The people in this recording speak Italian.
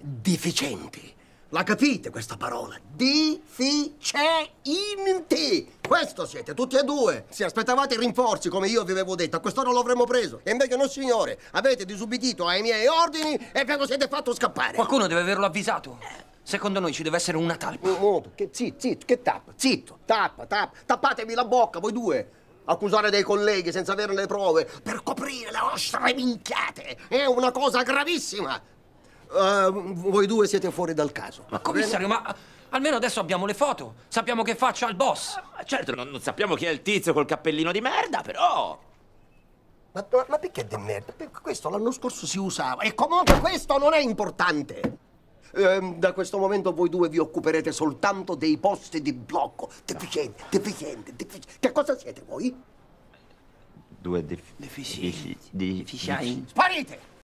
Deficienti. La capite questa parola? Deficienti! Questo siete, tutti e due! Se aspettavate rinforzi, come io vi avevo detto, a quest'ora lo avremmo preso. E invece no, signore, avete disubbidito ai miei ordini e ve lo siete fatto scappare. Qualcuno deve averlo avvisato. Secondo noi ci deve essere una talpa. Zitto, che tappa? Zitto, tappa. Tappatevi la bocca, voi due. Accusare dei colleghi senza avere le prove per coprire le vostre minchiate è una cosa gravissima. Voi due siete fuori dal caso. Ma commissario, ma almeno adesso abbiamo le foto. Sappiamo che faccia ha il boss. Certo, non sappiamo chi è il tizio col cappellino di merda, però... Ma perché di merda? Questo l'anno scorso si usava. E comunque questo non è importante. Da questo momento voi due vi occuperete soltanto dei posti di blocco. Deficiente. Che cosa siete voi? Due deficienti. Sparite!